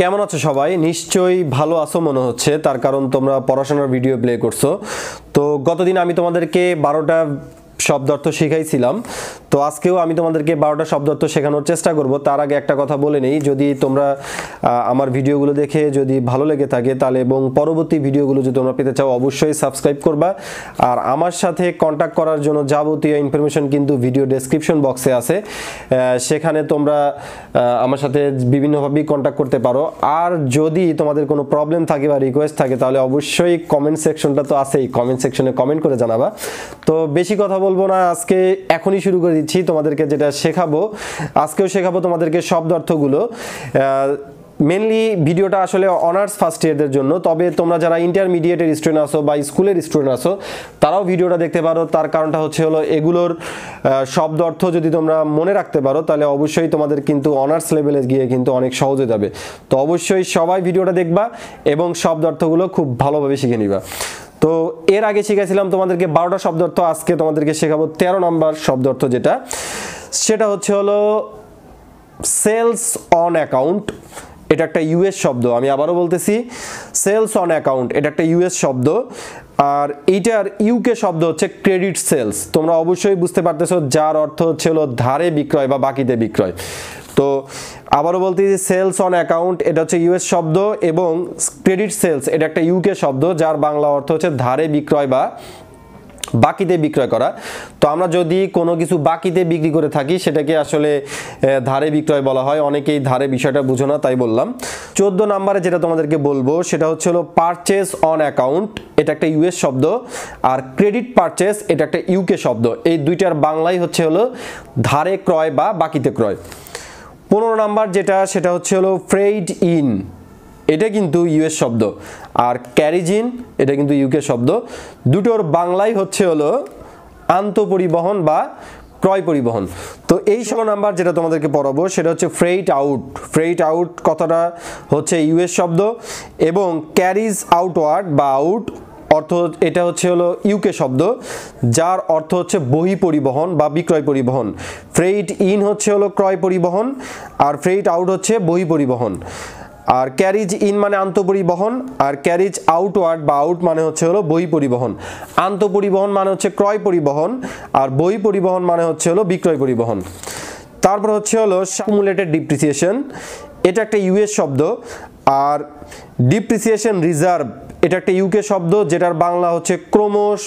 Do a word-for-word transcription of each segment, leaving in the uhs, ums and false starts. কেমন আছো সবাই? নিশ্চয়ই ভালো আছো মনে হচ্ছে, তার কারণ তোমরা পড়াশোনার ভিডিও প্লে করছো। তো গতদিন আমি তোমাদেরকে বারোটা শব্দার্থ শেখাইছিলাম, তো আজকেও আমি তোমাদেরকে বারোটা শব্দার্থ শেখানোর চেষ্টা করব। তার আগে একটা কথা বলে নেই, যদি তোমরা আমার ভিডিওগুলো দেখে যদি ভালো লেগে থাকে তাহলে এবং পরবর্তী ভিডিওগুলো যদি তোমরা পেতে চাও অবশ্যই সাবস্ক্রাইব করবা। আর আমার সাথে কন্ট্যাক্ট করার জন্য যাবতীয় ইনফরমেশন কিন্তু ভিডিও ডেসক্রিপশন বক্সে আছে, সেখানে তোমরা আমার সাথে বিভিন্নভাবেই কন্ট্যাক্ট করতে পারো। আর যদি তোমাদের কোনো প্রবলেম থাকে বা রিকোয়েস্ট থাকে তাহলে অবশ্যই কমেন্ট সেকশনটা তো আছেই, কমেন্ট সেকশনে কমেন্ট করে জানাবা। তো বেশি কথা বলবো না, আজকে এখনই শুরু করে দিচ্ছি তোমাদেরকে যেটা শেখাবো। আজকেও শেখাবো তোমাদেরকে শব্দার্থগুলো। মেনলি ভিডিওটা আসলে অনার্স ফার্স্ট ইয়ারদের জন্য, তবে তোমরা যারা ইন্টারমিডিয়েটের স্টুডেন্ট আসো বা স্কুলের স্টুডেন্ট আসো তারাও ভিডিওটা দেখতে পারো। তার কারণটা হচ্ছে হলো এগুলোর শব্দ অর্থ যদি তোমরা মনে রাখতে পারো তাহলে অবশ্যই তোমাদের কিন্তু অনার্স লেভেলে গিয়ে কিন্তু অনেক সহজ হয়ে যাবে। তো অবশ্যই সবাই ভিডিওটা দেখবা এবং শব্দ অর্থগুলো খুব ভালোভাবে শিখে নিবা। তো এর আগে শিখেছিলাম তোমাদেরকে বারোটা শব্দার্থ, আজকে তোমাদেরকে শেখাবো তেরো নম্বর শব্দার্থ, যেটা সেটা হচ্ছে হলো সেলস অন অ্যাকাউন্ট। এটা একটা ইউএস শব্দ, আমি আবারও বলতেছি, সেলস অন অ্যাকাউন্ট এটা একটা ইউএস শব্দ। আর এইটার ইউকে শব্দ হচ্ছে ক্রেডিট সেলস। তোমরা অবশ্যই বুঝতে পারতেছো, যার অর্থ হচ্ছে হলো ধারে বিক্রয় বা বাকিতে বিক্রয়। তো আবারও বলতেছি, সেলস অন অ্যাকাউন্ট এটা হচ্ছে ইউএস শব্দ এবং ক্রেডিট সেলস এটা একটা ইউকে শব্দ, যার বাংলা অর্থ হচ্ছে ধারে বিক্রয় বা বাকিতে বিক্রয় করা। তো আমরা যদি কোনো কিছু বাকিতে বিক্রি করে থাকি সেটাকে আসলে ধারে বিক্রয় বলা হয়। অনেকেই ধারে বিষয়টা বুঝো না, তাই বললাম। চোদ্দো নম্বরে যেটা তোমাদেরকে বলবো সেটা হচ্ছে হলো পারচেস অন অ্যাকাউন্ট, এটা একটা ইউএস শব্দ। আর ক্রেডিট পারচেস এটা একটা ইউকে শব্দ। এই দুইটার বাংলাই হচ্ছে হলো ধারে ক্রয় বা বাকিতে ক্রয়। পনেরো নাম্বার যেটা, সেটা হচ্ছে হলো ফ্রেইড ইন, এটা কিন্তু ইউএস শব্দ। আর ক্যারিজ ইন এটা কিন্তু ইউকে শব্দ। দুটোর বাংলাই হচ্ছে হলো আন্তঃপরিবহন বা ক্রয় পরিবহন। তো এই ষোলো নাম্বার যেটা তোমাদেরকে পড়াবো সেটা হচ্ছে ফ্রেইট আউট। ফ্রেইট আউট কথাটা হচ্ছে ইউএস শব্দ এবং ক্যারিজ আউটওয়ার্ড বা আউট অর্থ এটা হচ্ছে হলো ইউকে শব্দ, যার অর্থ হচ্ছে বহি পরিবহন বা বিক্রয় পরিবহন। ফ্রেইট ইন হচ্ছে হলো ক্রয় পরিবহন আর ফ্রেইট আউট হচ্ছে বহি পরিবহন। আর ক্যারিজ ইন মানে আন্তঃপরিবহন আর ক্যারিজ আউটওয়ার্ড বা আউট মানে হচ্ছে হলো বহি পরিবহন। আন্তঃপরিবহন মানে হচ্ছে ক্রয় পরিবহন আর বহি পরিবহন মানে হচ্ছে হলো বিক্রয় পরিবহন। তারপর হচ্ছে হলো অ্যাকুমুলেটেড ডিপ্রিসিয়েশন, এটা একটা ইউএস শব্দ। আর ডিপ্রিসিয়েশন রিজার্ভ এটা একটা ইউকে শব্দ, যেটার বাংলা হচ্ছে ক্রমশ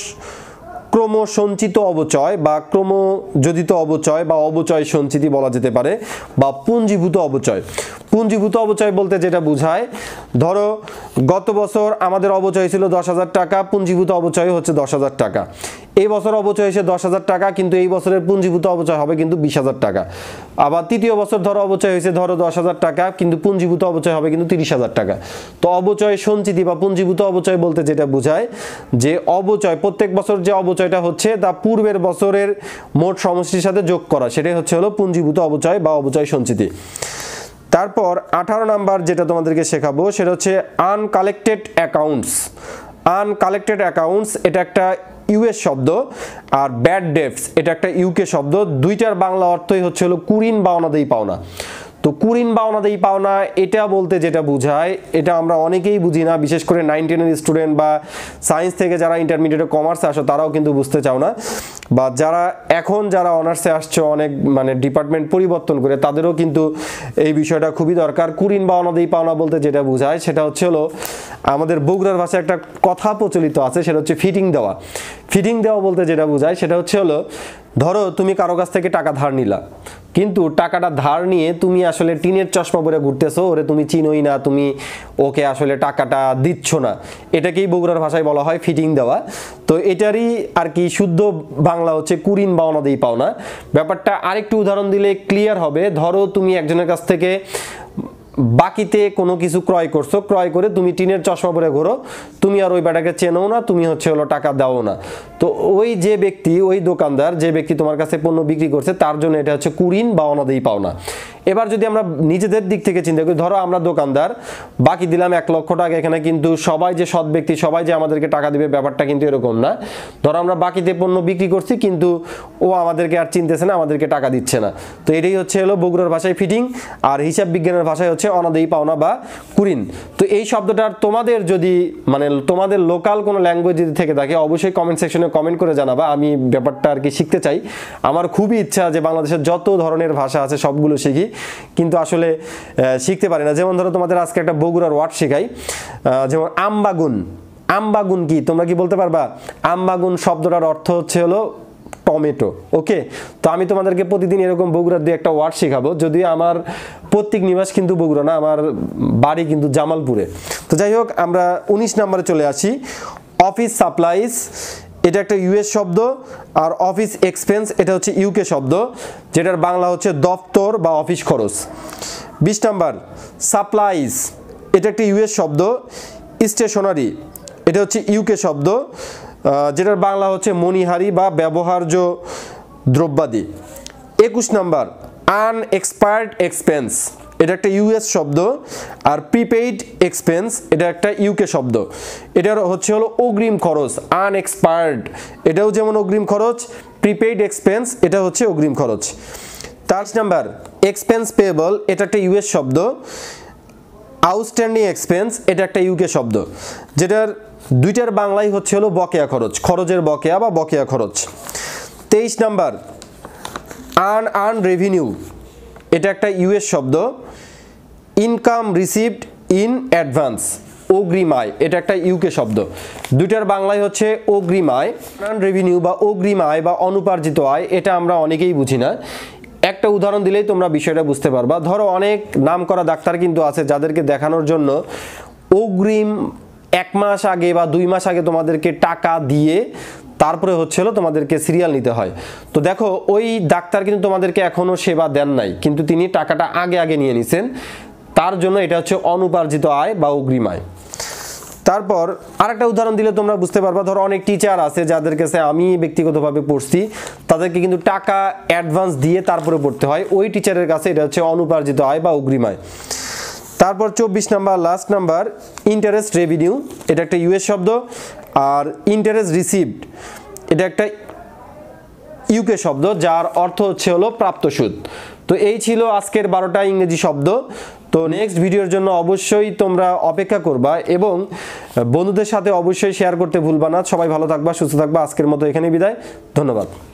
ক্রম সঞ্চিত অবচয় বা ক্রমযোজিত অবচয় বা অবচয় সঞ্চিতি বলা যেতে পারে, বা পুঞ্জীভূত অবচয়। পুঞ্জীভূত অবচয় বলতে যেটা বোঝায়, ধরো গত বছর আমাদের অবচয় ছিল দশ হাজার টাকা, পুঞ্জীভূত অবচয় হচ্ছে দশ হাজার টাকা। এই বছর অবচয় হয়েছে দশ হাজার টাকা, কিন্তু এই বছরের পুঞ্জীভূত অবচয় হবে কিন্তু বিশ হাজার টাকা। আবার তৃতীয় বছর ধরো অবচয় হয়েছে ধরো দশ হাজার টাকা, কিন্তু পুঞ্জীভূত অবচয় হবে কিন্তু তিরিশ হাজার টাকা। তো অবচয় সঞ্চিতি বা পুঞ্জীভূত অবচয় বলতে যেটা বোঝায় যে অবচয় প্রত্যেক বছর যে অবচয়টা হচ্ছে তা পূর্বের বছরের মোট সমষ্টির সাথে যোগ করা, সেটাই হচ্ছে হলো পুঞ্জীভূত অবচয় বা অবচয় সঞ্চিতি। তারপর আঠারো নাম্বার যেটা তোমাদেরকে শেখাবো সেটা হচ্ছে আনকালেক্টেড অ্যাকাউন্টস। আনকালেক্টেড অ্যাকাউন্টস এটা একটা ইউএস শব্দ আর ব্যাড ডেটস এটা একটা ইউকে শব্দ। দুইটার বাংলা অর্থই হচ্ছে হলো কুরিন বা অনাদায়ী পাওনা। তো কুরিন বা অনাদায়ী পাওনা এটা বলতে যেটা বোঝায়, এটা আমরা অনেকেই বুঝি না, বিশেষ করে নাইন টেনের স্টুডেন্ট বা সায়েন্স থেকে যারা ইন্টারমিডিয়েটে কমার্সে আসো তারাও কিন্তু বুঝতে চাও না, বা যারা এখন যারা অনার্সে আসছে অনেক মানে ডিপার্টমেন্ট পরিবর্তন করে তাদেরও কিন্তু এই বিষয়টা খুবই দরকার। কুরিন বা অনাদায়ী পাওনা বলতে যেটা বোঝায় সেটা হচ্ছে হলো আমাদের বগুড়ার ভাষায় একটা কথা প্রচলিত আছে, সেটা হচ্ছে ফিটিং দেওয়া। ফিটিং দেওয়া বলতে যেটা বোঝায় সেটা হচ্ছে হলো ধরো তুমি কারো কাছ থেকে টাকা ধার নিলা, কিন্তু টাকাটা ধার নিয়ে তুমি আসলে টিনের চশমা পরে ঘুরতেছো, ওরে তুমি চিনোই না, তুমি ওকে আসলে টাকাটা দিচ্ছ না। এটাকেই বগুড়ার ভাষায় বলা হয় ফিটিং দেওয়া। তো এটারই আর কি শুদ্ধ বাংলা হচ্ছে কুরিন বা অনাদায়ী পাওনা। ব্যাপারটা আরেকটু উদাহরণ দিলে ক্লিয়ার হবে। ধরো তুমি একজনের কাছ থেকে বাকিতে কোনো কিছু ক্রয় করছো, ক্রয় করে তুমি টিনের চশমা পরে ঘোরো, তুমি আর ওই ব্যাটাকে চেনো না, তুমি হচ্ছে হলো টাকা দাও না। তো ওই যে ব্যক্তি, ওই দোকানদার যে ব্যক্তি তোমার কাছে পণ্য বিক্রি করছে তার জন্য এটা হচ্ছে কুরিন বা অনাদায়ী পাওনা। এবার যদি আমরা নিজেদের দিক থেকে চিন্তা করি, ধরো আমরা দোকানদার, বাকি দিলাম এক লক্ষ টাকা, এখানে কিন্তু সবাই যে সৎ ব্যক্তি সবাই যে আমাদেরকে টাকা দেবে ব্যাপারটা কিন্তু এরকম না। ধরো আমরা বাকিতে পণ্য বিক্রি করছি কিন্তু ও আমাদেরকে আর চিনতেছে না, আমাদেরকে টাকা দিচ্ছে না। তো এটাই হচ্ছে হলো বগুড়ার ভাষায় ফিটিং, আর হিসাব বিজ্ঞানের ভাষায় হচ্ছে হচ্ছে অনাদায়ী পাওনা বা কুরিন। তো এই শব্দটার তোমাদের যদি মানে তোমাদের লোকাল কোনো ল্যাঙ্গুয়েজ যদি থেকে থাকে অবশ্যই কমেন্ট সেকশনে কমেন্ট করে জানাবা, আমি ব্যাপারটা আর কি শিখতে চাই। আমার খুবই ইচ্ছা যে বাংলাদেশের যত ধরনের ভাষা আছে সবগুলো শিখি, কিন্তু আসলে শিখতে পারি না। যেমন ধরো তোমাদের আজকে একটা বগুড়ার ওয়ার্ড শেখাই, যেমন আমবাগুন। আমবাগুন কি তোমরা কি বলতে পারবা? আমবাগুন শব্দটার অর্থ হচ্ছে হলো টমেটো। ওকে, তো আমি তোমাদেরকে প্রতিদিন এরকম বগুড়ার দিয়ে একটা ওয়ার্ড শেখাবো, যদিও আমার প্রত্যেক নিবাস কিন্তু বগুড়া না, আমার বাড়ি কিন্তু জামালপুরে। তো যাই হোক, আমরা উনিশ নম্বরে চলে আসি, অফিস সাপ্লাইস। এটা একটা ইউএস শব্দ, আর অফিস এক্সপেন্স এটা হচ্ছে ইউকে শব্দ, যেটার বাংলা হচ্ছে দপ্তর বা অফিস খরচ। বিশ নম্বর সাপ্লাইস, এটা একটা ইউএস শব্দ। স্টেশনারি এটা হচ্ছে ইউকে শব্দ, যেটার বাংলা হচ্ছে মণিহারি বা ব্যবহার্য দ্রব্যাদি। একুশ নম্বর আনএক্সপায়ার্ড এক্সপেন্স, এটা একটা ইউএস শব্দ, আর প্রিপেইড এক্সপেন্স এটা একটা ইউকে শব্দ। এটার হচ্ছে হলো অগ্রিম খরচ। আনএক্সপায়ার্ড এটাও যেমন অগ্রিম খরচ, প্রিপেইড এক্সপেন্স এটা হচ্ছে অগ্রিম খরচ। তার নাম্বার এক্সপেন্স পেয়েবল, এটা একটা ইউএস শব্দ। আউটস্ট্যান্ডিং এক্সপেন্স এটা একটা ইউকে শব্দ, যেটার দুইটার বাংলাই হচ্ছে হলো বকেয়া খরচ, খরচের বকেয়া বা বকেয়া খরচ। তেইশ নাম্বার আর্ন আর্ন রেভিনিউ, এটা একটা ইউএস শব্দ। ইনকাম রিসিভড ইন অ্যাডভান্স, অগ্রিম আয় এটা একটা ইউকে শব্দ, দুইটার বাংলায় হচ্ছে অগ্রিম আয়। আর্ন রেভিনিউ বা অগ্রিম আয় বা অনুপার্জিত আয় এটা আমরা অনেকেই বুঝি না, একটা উদাহরণ দিলেই তোমরা বিষয়টা বুঝতে পারবা। ধরো অনেক নাম করা ডাক্তার কিন্তু আছে যাদেরকে দেখানোর জন্য অগ্রিম এক মাস আগে বা দুই মাস আগে তোমাদেরকে টাকা দিয়ে তারপরে হচ্ছিল তোমাদেরকে সিরিয়াল নিতে হয়। তো দেখো ওই ডাক্তার কিন্তু তোমাদেরকে এখনও সেবা দেন নাই, কিন্তু তিনি টাকাটা আগে আগে নিয়ে নিছেন, তার জন্য এটা হচ্ছে অনুপার্জিত আয় বা অগ্রিম আয়। তারপর আরেকটা উদাহরণ দিলে তোমরা বুঝতে পারবা, ধরো অনেক টিচার আছে যাদের কাছে আমি ব্যক্তিগতভাবে পড়ছি, তাদেরকে কিন্তু টাকা অ্যাডভান্স দিয়ে তারপরে পড়তে হয়, ওই টিচারের কাছে এটা হচ্ছে অনুপার্জিত আয় বা অগ্রিম আয়। তারপর চব্বিশ number last number interest revenue, এটা একটা ইউএস শব্দ, আর ইন্টারেস্ট রিসিভড এটা একটা ইউকে শব্দ, যার অর্থ হচ্ছে হলো প্রাপ্ত সুদ। তো এই ছিল আজকের বারোটা ইংরেজি শব্দ। তো নেক্সট ভিডিওর জন্য অবশ্যই তোমরা অপেক্ষা করবা এবং বন্ধুদের সাথে অবশ্যই শেয়ার করতে ভুলবা না। সবাই ভালো থাকবা, সুস্থ থাকবা। আজকের মতো এখানেই বিদায়, ধন্যবাদ।